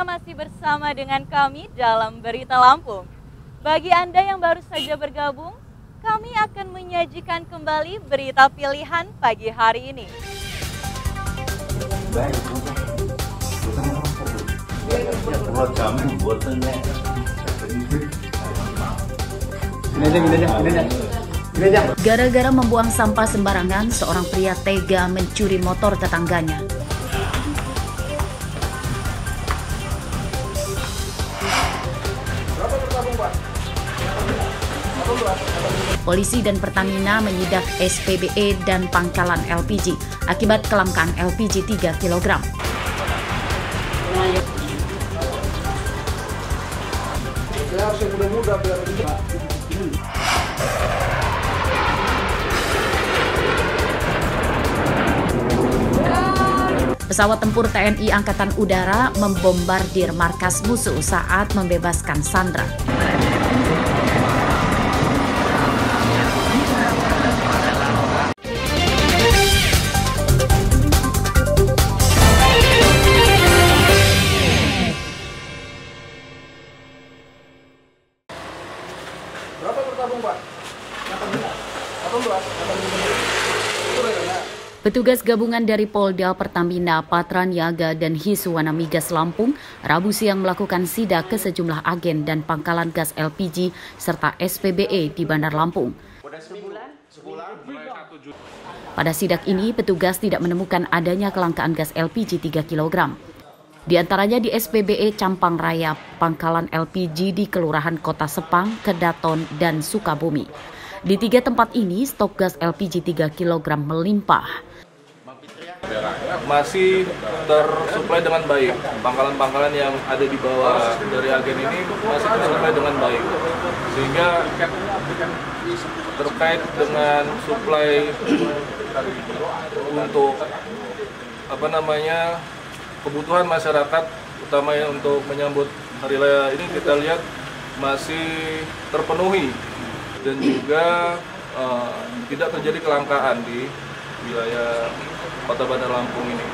tentunya masih bersama dengan kami dalam Berita Lampung. Bagi Anda yang baru saja bergabung, kami akan menyajikan kembali berita pilihan pagi hari ini. Gara-gara membuang sampah sembarangan, seorang pria tega mencuri motor tetangganya. Polisi dan Pertamina menyidak SPBE dan pangkalan LPG akibat kelangkaan LPG 3 kg. Pesawat tempur TNI Angkatan Udara membombardir markas musuh saat membebaskan sandra. Petugas gabungan dari Polda, Pertamina, Patranyaga, dan Hiswanamigas Lampung Rabu siang melakukan sidak ke sejumlah agen dan pangkalan gas LPG serta SPBE di Bandar Lampung. Pada sidak ini, petugas tidak menemukan adanya kelangkaan gas LPG 3 kg. Di antaranya di SPBE Campang Raya, pangkalan LPG di Kelurahan Kota Sepang, Kedaton, dan Sukabumi. Di tiga tempat ini, stok gas LPG 3 kg melimpah. Masih tersuplai dengan baik. Pangkalan-pangkalan yang ada di bawah dari agen ini masih tersuplai dengan baik. Sehingga terkait dengan suplai untuk kebutuhan masyarakat, utamanya untuk menyambut Hari Raya ini, kita lihat masih terpenuhi. Dan juga tidak terjadi kelangkaan di wilayah Kota Bandar Lampung ini.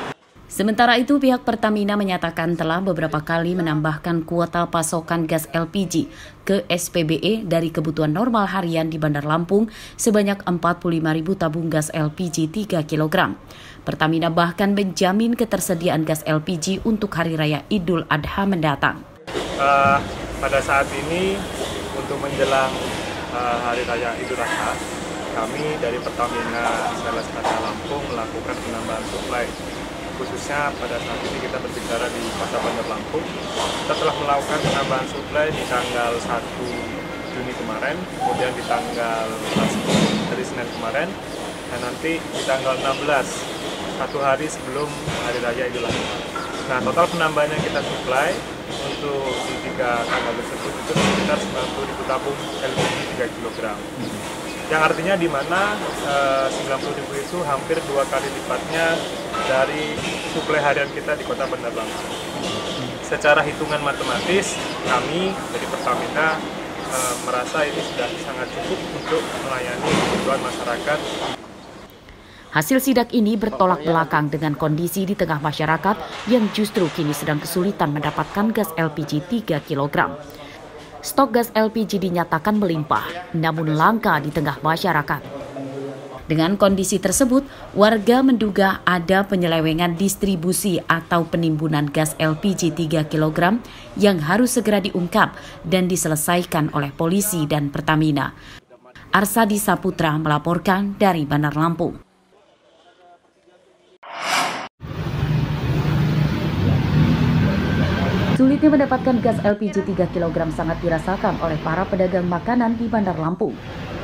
Sementara itu, pihak Pertamina menyatakan telah beberapa kali menambahkan kuota pasokan gas LPG ke SPBE dari kebutuhan normal harian di Bandar Lampung sebanyak 45.000 tabung gas LPG 3 kg. Pertamina bahkan menjamin ketersediaan gas LPG untuk Hari Raya Idul Adha mendatang. Pada saat ini, untuk menjelang Hari Raya Idul Adha, kami dari Pertamina Selatan Lampung melakukan penambahan suplai. Khususnya pada saat ini kita berbicara di Kota Bandar Lampung, kita telah melakukan penambahan suplai di tanggal 1 Juni kemarin, kemudian di tanggal 10 dari Senin kemarin, dan nanti di tanggal 16, satu hari sebelum Hari Raya Idul Adha. Nah, total penambahan yang kita suplai untuk di tiga tanggal tersebut itu sekitar 90.000 tabung LPG 3 kg. Yang artinya di mana 90.000 itu hampir 2 kali lipatnya dari suplai harian kita di Kota Bandar Lampung. Secara hitungan matematis, kami dari Pertamina merasa ini sudah sangat cukup untuk melayani kebutuhan masyarakat. Hasil sidak ini bertolak belakang dengan kondisi di tengah masyarakat yang justru kini sedang kesulitan mendapatkan gas LPG 3 kg. Stok gas LPG dinyatakan melimpah, namun langka di tengah masyarakat. Dengan kondisi tersebut, warga menduga ada penyelewengan distribusi atau penimbunan gas LPG 3 kg yang harus segera diungkap dan diselesaikan oleh polisi dan Pertamina. Arsa Disaputra melaporkan dari Bandar Lampung. Sulitnya mendapatkan gas LPG 3 kg sangat dirasakan oleh para pedagang makanan di Bandar Lampung.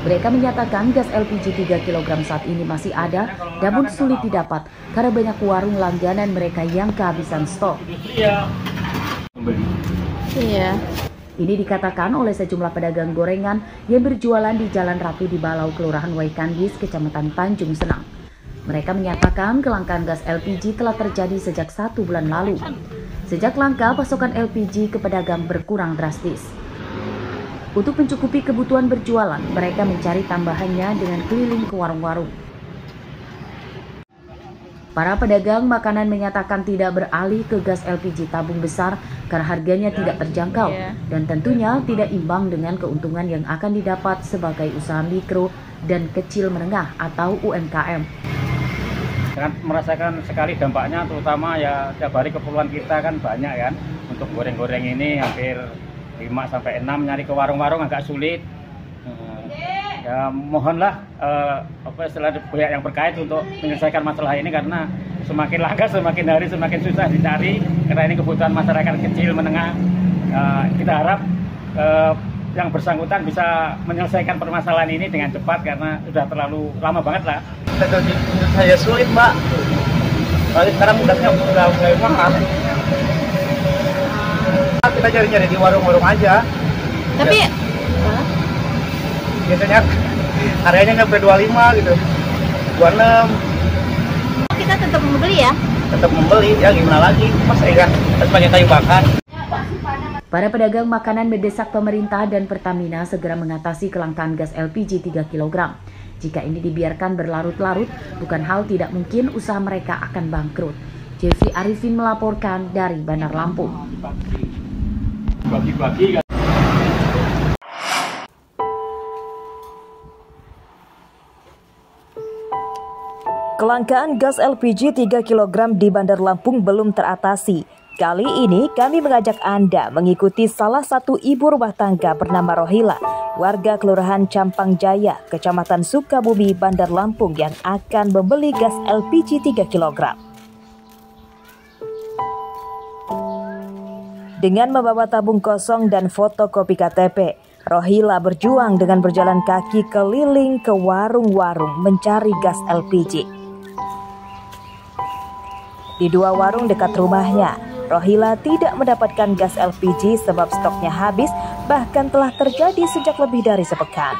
Mereka menyatakan gas LPG 3 kg saat ini masih ada, namun sulit didapat karena banyak warung langganan mereka yang kehabisan stok. Iya. Ini dikatakan oleh sejumlah pedagang gorengan yang berjualan di Jalan Ratu di Balau, Kelurahan Waikandis, Kecamatan Tanjung Senang. Mereka menyatakan kelangkaan gas LPG telah terjadi sejak 1 bulan lalu. Sejak langka, pasokan LPG ke pedagang berkurang drastis. Untuk mencukupi kebutuhan berjualan, mereka mencari tambahannya dengan keliling ke warung-warung. Para pedagang makanan menyatakan tidak beralih ke gas LPG tabung besar karena harganya tidak terjangkau dan tentunya tidak imbang dengan keuntungan yang akan didapat sebagai usaha mikro dan kecil menengah atau UMKM. Merasakan sekali dampaknya, terutama ya tiap hari keperluan kita kan banyak kan. Untuk goreng-goreng ini hampir 5-6 nyari ke warung-warung agak sulit. Ya mohonlah pihak yang berkait untuk menyelesaikan masalah ini karena semakin langka, semakin hari semakin susah dicari karena ini kebutuhan masyarakat kecil menengah. Kita harap yang bersangkutan bisa menyelesaikan permasalahan ini dengan cepat karena sudah terlalu lama banget lah. Saya sulit mbak, sekarang mudahnya udah mulai mahal. Kita cari-cari di warung-warung aja. Tapi biasanya harganya nyampe 25 gitu, 26. Kita tetap membeli ya? Tetap membeli, ya gimana lagi, mas saya kan banyak kayu bakar. Para pedagang makanan mendesak pemerintah dan Pertamina segera mengatasi kelangkaan gas LPG 3 kg. Jika ini dibiarkan berlarut-larut, bukan hal tidak mungkin usaha mereka akan bangkrut. Jefri Arifin melaporkan dari Bandar Lampung. Kelangkaan gas LPG 3 kg di Bandar Lampung belum teratasi. Kali ini kami mengajak Anda mengikuti salah satu ibu rumah tangga bernama Rohila, warga Kelurahan Campang Jaya, Kecamatan Sukabumi, Bandar Lampung yang akan membeli gas LPG 3 kg. Dengan membawa tabung kosong dan fotokopi KTP, Rohila berjuang dengan berjalan kaki keliling ke warung-warung mencari gas LPG. Di dua warung dekat rumahnya, Rohila tidak mendapatkan gas LPG sebab stoknya habis, bahkan telah terjadi sejak lebih dari sepekan.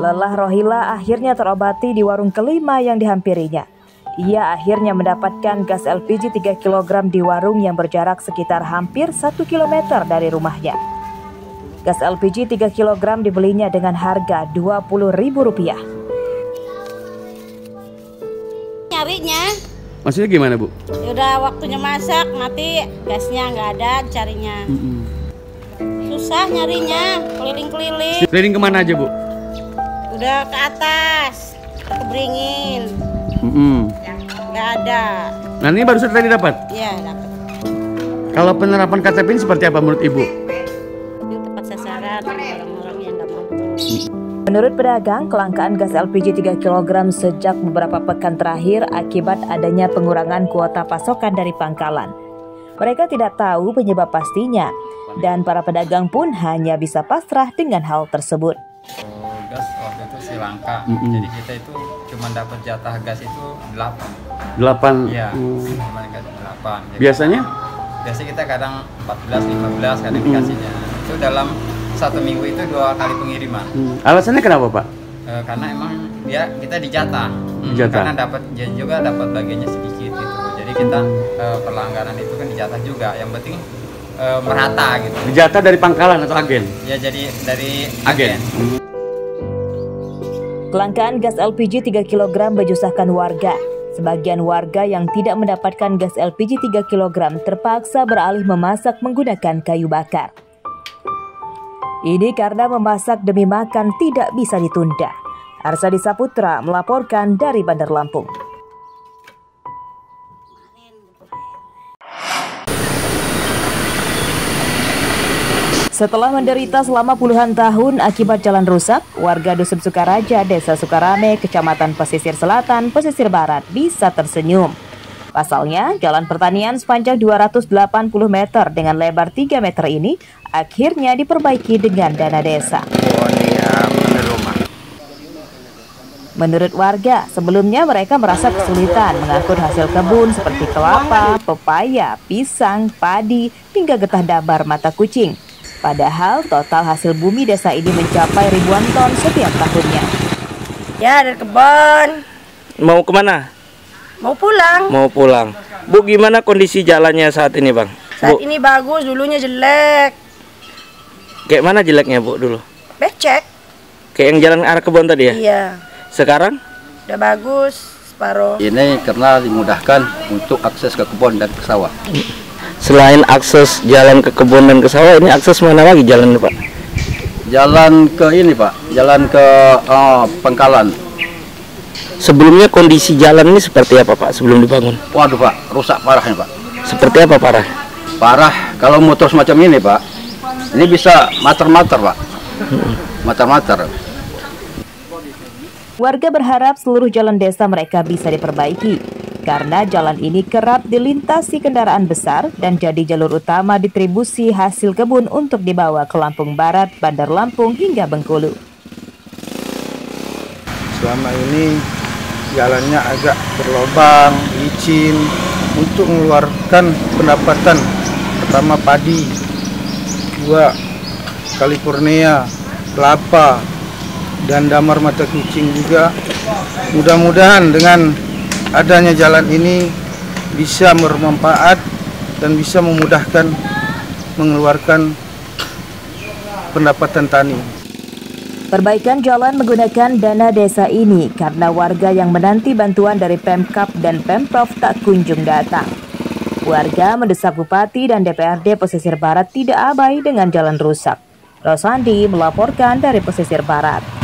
Lelah Rohila akhirnya terobati di warung kelima yang dihampirinya. Ia akhirnya mendapatkan gas LPG 3 kg di warung yang berjarak sekitar hampir 1 km dari rumahnya. Gas LPG 3 kg dibelinya dengan harga Rp20.000. Nyarinya? Maksudnya gimana Bu? Udah waktunya masak, mati gasnya nggak ada, carinya. Susah nyarinya, keliling-keliling. Keliling kemana aja Bu? Udah ke atas, ke Beringin. Nggak ada. Nah ini baru tadi dapat? Iya dapat. Kalau penerapan KTP ini seperti apa menurut Ibu? Ini tepat sasaran orang-orang yang nggak mampu. Menurut pedagang, kelangkaan gas LPG 3 kg sejak beberapa pekan terakhir akibat adanya pengurangan kuota pasokan dari pangkalan. Mereka tidak tahu penyebab pastinya dan para pedagang pun hanya bisa pasrah dengan hal tersebut. Gas waktu itu Sri Lanka, jadi kita itu cuma dapat jatah gas itu 8. Iya, cuma dikasih 8. Jadi biasanya kita kadang 14, 15 kadang dikasihnya. Itu dalam satu minggu itu 2 kali pengiriman. Alasannya kenapa Pak? Karena emang dia kita dijatah. Karena dapat juga dapat bagiannya sedikit gitu. Jadi kita perlangganan itu kan dijatah juga. Yang penting merata gitu. Dijatah dari pangkalan atau agen? Ya jadi dari agen. Kelangkaan gas LPG 3 kg menyusahkan warga. Sebagian warga yang tidak mendapatkan gas LPG 3 kg terpaksa beralih memasak menggunakan kayu bakar. Ini karena memasak demi makan tidak bisa ditunda. Arsa Disaputra melaporkan dari Bandar Lampung. Setelah menderita selama puluhan tahun akibat jalan rusak, warga Dusun Sukaraja, Desa Sukarame, Kecamatan Pesisir Selatan, Pesisir Barat bisa tersenyum. Pasalnya, jalan pertanian sepanjang 280 meter dengan lebar 3 meter ini akhirnya diperbaiki dengan dana desa. Menurut warga, sebelumnya mereka merasa kesulitan mengangkut hasil kebun seperti kelapa, pepaya, pisang, padi, hingga getah dabar mata kucing. Padahal total hasil bumi desa ini mencapai ribuan ton setiap tahunnya. Ya dari kebun. Mau kemana? Mau pulang. Mau pulang. Bu gimana kondisi jalannya saat ini Bang? Saat ini bagus, dulunya jelek. Kayak mana jeleknya Bu dulu? becek. Kayak yang jalan arah kebun tadi ya? Iya. Sekarang? Udah bagus, separuh. Ini karena dimudahkan untuk akses ke kebun dan ke sawah. Selain akses jalan ke kebun dan ke sawah, ini akses mana lagi jalan Pak? Jalan ke ini Pak, jalan ke Pangkalan. Sebelumnya kondisi jalan ini seperti apa Pak sebelum dibangun? Waduh Pak, rusak parahnya Pak. Seperti apa parah? Parah, kalau motor semacam ini Pak, ini bisa mater-mater Pak, mater-mater. Warga berharap seluruh jalan desa mereka bisa diperbaiki. Karena jalan ini kerap dilintasi kendaraan besar dan jadi jalur utama distribusi hasil kebun untuk dibawa ke Lampung Barat, Bandar Lampung hingga Bengkulu. Selama ini jalannya agak berlobang, licin, untuk mengeluarkan pendapatan. Pertama padi, dua California, kelapa, dan damar mata kucing juga. Mudah-mudahan dengan adanya jalan ini bisa bermanfaat dan bisa memudahkan mengeluarkan pendapatan tani. Perbaikan jalan menggunakan dana desa ini karena warga yang menanti bantuan dari Pemkab dan Pemprov tak kunjung datang. Warga mendesak Bupati dan DPRD Pesisir Barat tidak abai dengan jalan rusak. Rosandi melaporkan dari Pesisir Barat.